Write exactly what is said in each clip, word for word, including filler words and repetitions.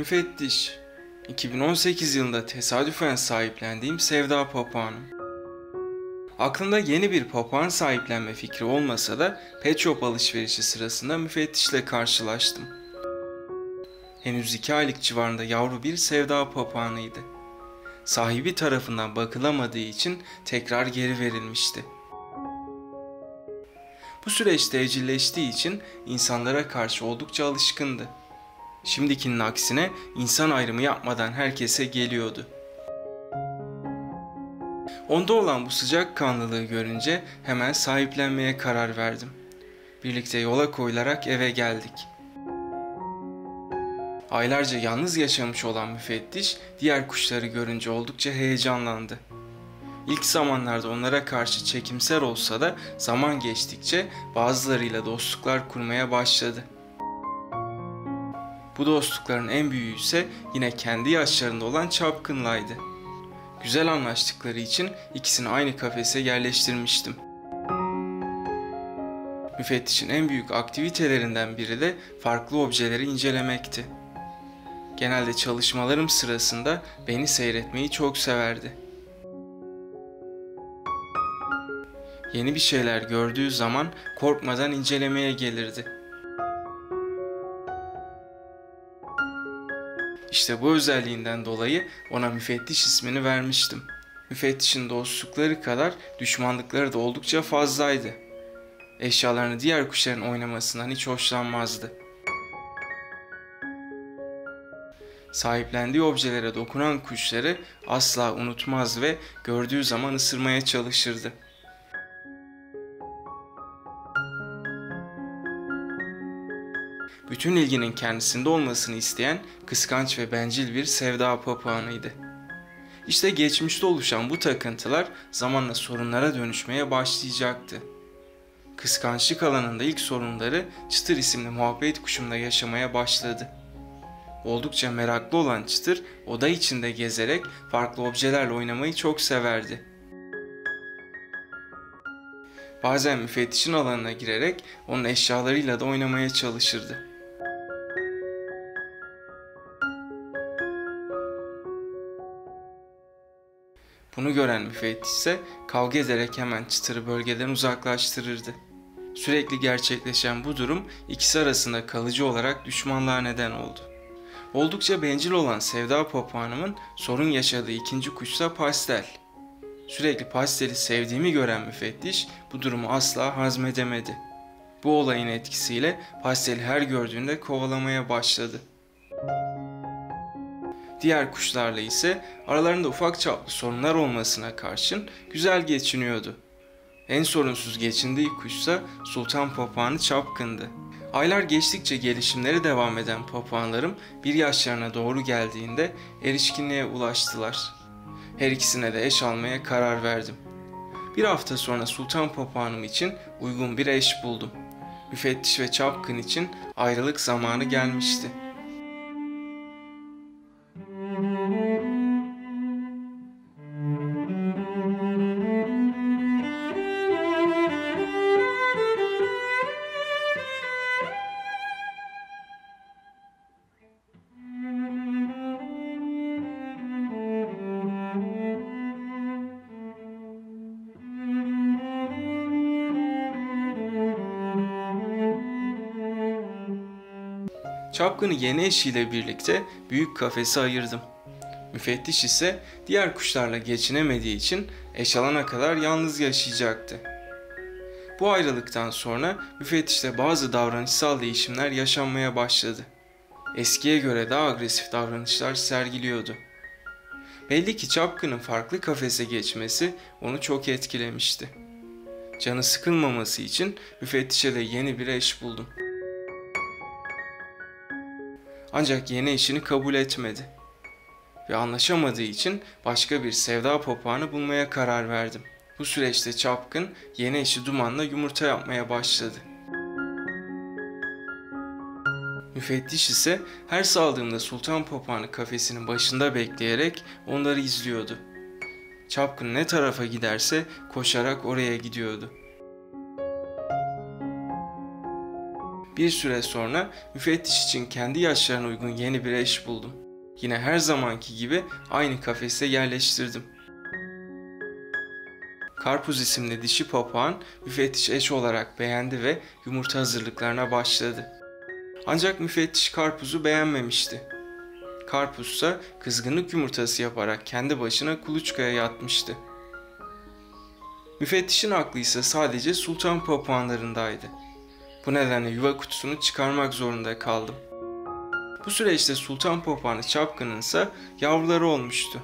Müfettiş, iki bin on sekiz yılında tesadüfen sahiplendiğim sevda papağanım. Aklımda yeni bir papağan sahiplenme fikri olmasa da pet shop alışverişi sırasında müfettişle karşılaştım. Henüz iki aylık civarında yavru bir sevda papağanıydı. Sahibi tarafından bakılamadığı için tekrar geri verilmişti. Bu süreç tecilleştiği için insanlara karşı oldukça alışkındı. Şimdikinin aksine insan ayrımı yapmadan herkese geliyordu. Onda olan bu sıcakkanlılığı görünce hemen sahiplenmeye karar verdim. Birlikte yola koyularak eve geldik. Aylarca yalnız yaşamış olan müfettiş diğer kuşları görünce oldukça heyecanlandı. İlk zamanlarda onlara karşı çekimser olsa da zaman geçtikçe bazılarıyla dostluklar kurmaya başladı. Bu dostlukların en büyüğü ise yine kendi yaşlarında olan Çapkın'laydı. Güzel anlaştıkları için ikisini aynı kafese yerleştirmiştim. Müfettişin en büyük aktivitelerinden biri de farklı objeleri incelemekti. Genelde çalışmalarım sırasında beni seyretmeyi çok severdi. Yeni bir şeyler gördüğü zaman korkmadan incelemeye gelirdi. İşte bu özelliğinden dolayı ona müfettiş ismini vermiştim. Müfettişin dostlukları kadar düşmanlıkları da oldukça fazlaydı. Eşyalarını diğer kuşların oynamasından hiç hoşlanmazdı. Sahiplendiği objelere dokunan kuşları asla unutmaz ve gördüğü zaman ısırmaya çalışırdı. Bütün ilginin kendisinde olmasını isteyen kıskanç ve bencil bir sevda papağanıydı. İşte geçmişte oluşan bu takıntılar zamanla sorunlara dönüşmeye başlayacaktı. Kıskançlık alanında ilk sorunları Çıtır isimli muhabbet kuşumla yaşamaya başladı. Oldukça meraklı olan Çıtır oda içinde gezerek farklı objelerle oynamayı çok severdi. Bazen müfettişin alanına girerek onun eşyalarıyla da oynamaya çalışırdı. Bunu gören müfettiş ise kavga ederek hemen Çıtır'ı bölgeden uzaklaştırırdı. Sürekli gerçekleşen bu durum ikisi arasında kalıcı olarak düşmanlığa neden oldu. Oldukça bencil olan sevda papağanımın sorun yaşadığı ikinci kuşsa Pastel. Sürekli Pastel'i sevdiğimi gören müfettiş bu durumu asla hazmedemedi. Bu olayın etkisiyle Pastel'i her gördüğünde kovalamaya başladı. Diğer kuşlarla ise aralarında ufak çaplı sorunlar olmasına karşın güzel geçiniyordu. En sorunsuz geçindiği kuşsa Sultan papağanı Çapkın'dı. Aylar geçtikçe gelişimleri devam eden papağanlarım bir yaşlarına doğru geldiğinde erişkinliğe ulaştılar. Her ikisine de eş almaya karar verdim. Bir hafta sonra Sultan papağanım için uygun bir eş buldum. Müfettiş ve Çapkın için ayrılık zamanı gelmişti. Çapkın'ı yeni eşiyle birlikte büyük kafese ayırdım. Müfettiş ise diğer kuşlarla geçinemediği için eş alana kadar yalnız yaşayacaktı. Bu ayrılıktan sonra müfettişte bazı davranışsal değişimler yaşanmaya başladı. Eskiye göre daha agresif davranışlar sergiliyordu. Belli ki Çapkın'ın farklı kafese geçmesi onu çok etkilemişti. Canı sıkılmaması için müfettişe de yeni bir eş buldum. Ancak yeni eşini kabul etmedi ve anlaşamadığı için başka bir sevda papağanı bulmaya karar verdim. Bu süreçte Çapkın yeni eşi Duman'la yumurta yapmaya başladı. Müfettiş ise her saldığımda Sultan papağanı kafesinin başında bekleyerek onları izliyordu. Çapkın ne tarafa giderse koşarak oraya gidiyordu. bir süre sonra müfettiş için kendi yaşlarına uygun yeni bir eş buldum. Yine her zamanki gibi aynı kafese yerleştirdim. Karpuz isimli dişi papağan müfettiş eş olarak beğendi ve yumurta hazırlıklarına başladı. Ancak müfettiş karpuzu beğenmemişti. Karpuz ise kızgınlık yumurtası yaparak kendi başına kuluçkaya yatmıştı. Müfettişin aklı ise sadece sultan papağanlarındaydı. Bu nedenle yuva kutusunu çıkarmak zorunda kaldım. Bu süreçte sultan papağanı Çapkın'ın ise yavruları olmuştu.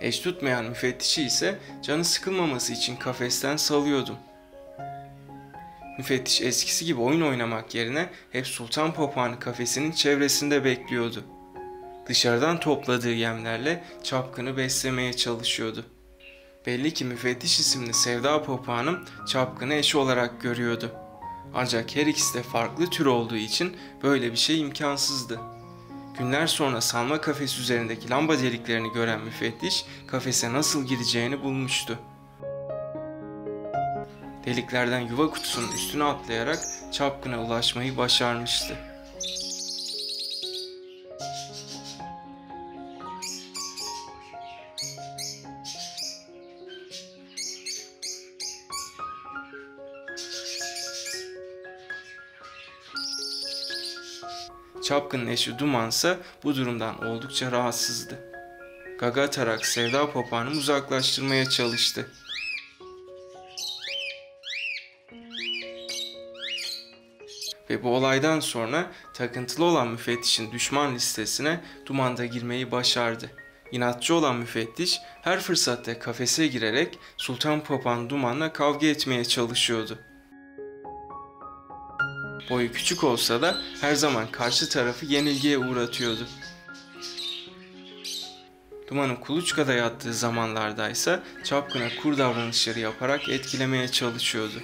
Eş tutmayan müfettişi ise canı sıkılmaması için kafesten salıyordum. Müfettiş eskisi gibi oyun oynamak yerine hep sultan papağanı kafesinin çevresinde bekliyordu. Dışarıdan topladığı yemlerle Çapkın'ı beslemeye çalışıyordu. Belli ki Müfettiş isimli sevda papağanım Çapkın'ı eşi olarak görüyordu. Ancak her ikisi de farklı tür olduğu için böyle bir şey imkansızdı. Günler sonra salma kafes üzerindeki lamba deliklerini gören müfettiş kafese nasıl gireceğini bulmuştu. Deliklerden yuva kutusunun üstüne atlayarak Çapkın'a ulaşmayı başarmıştı. Çapkın'ın eşi Duman ise bu durumdan oldukça rahatsızdı. Gaga atarak sevda papağanımı uzaklaştırmaya çalıştı. Ve bu olaydan sonra takıntılı olan müfettişin düşman listesine Duman da girmeyi başardı. İnatçı olan müfettiş her fırsatta kafese girerek sultan papağan Duman'la kavga etmeye çalışıyordu. Boyu küçük olsa da her zaman karşı tarafı yenilgiye uğratıyordu. Duman'ın kuluçkada yattığı zamanlarda ise Çapkın'a kur davranışları yaparak etkilemeye çalışıyordu.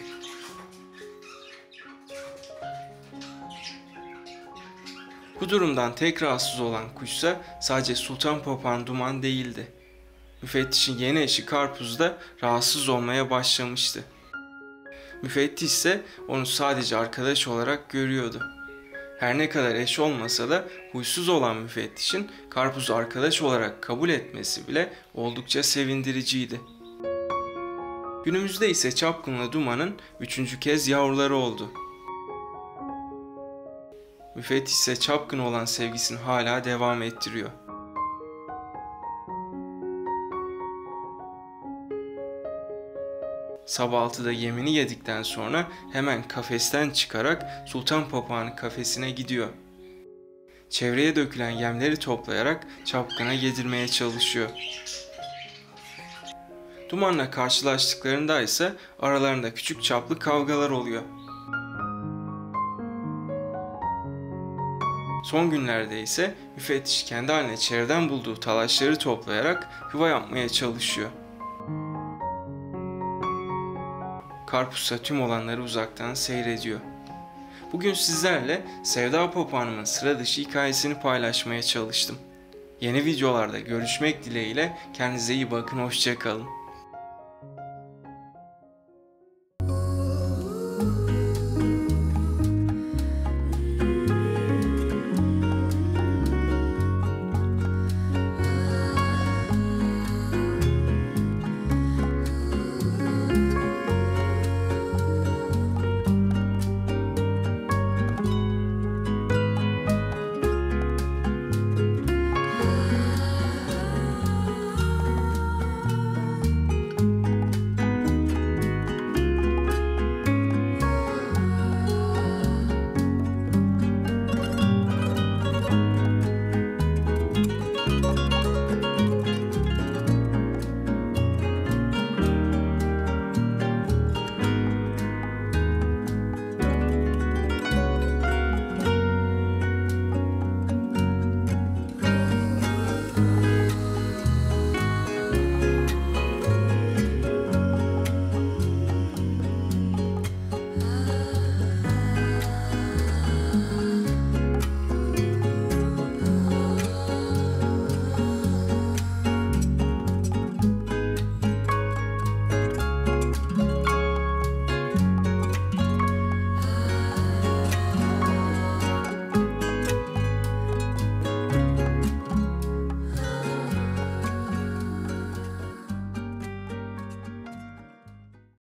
Bu durumdan tek rahatsız olan kuşsa sadece sultan papağan Duman değildi. Müfettişin yeni eşi Karpuz da rahatsız olmaya başlamıştı. Müfettiş ise onu sadece arkadaş olarak görüyordu. Her ne kadar eş olmasa da huysuz olan müfettişin Karpuz'u arkadaş olarak kabul etmesi bile oldukça sevindiriciydi. Günümüzde ise Çapkın'la Duman'ın üçüncü kez yavruları oldu. Müfettiş ise Çapkın'a olan sevgisini hala devam ettiriyor. Sabah altıda yemini yedikten sonra hemen kafesten çıkarak sultan papağanı kafesine gidiyor. Çevreye dökülen yemleri toplayarak Çapkın'a yedirmeye çalışıyor. Duman'la karşılaştıklarında ise aralarında küçük çaplı kavgalar oluyor. Son günlerde ise müfettiş kendi haline çevreden bulduğu talaşları toplayarak yuva yapmaya çalışıyor. Karpuz'sa tüm olanları uzaktan seyrediyor. Bugün sizlerle sevda papağanımın sıra dışı hikayesini paylaşmaya çalıştım. Yeni videolarda görüşmek dileğiyle kendinize iyi bakın, hoşça kalın.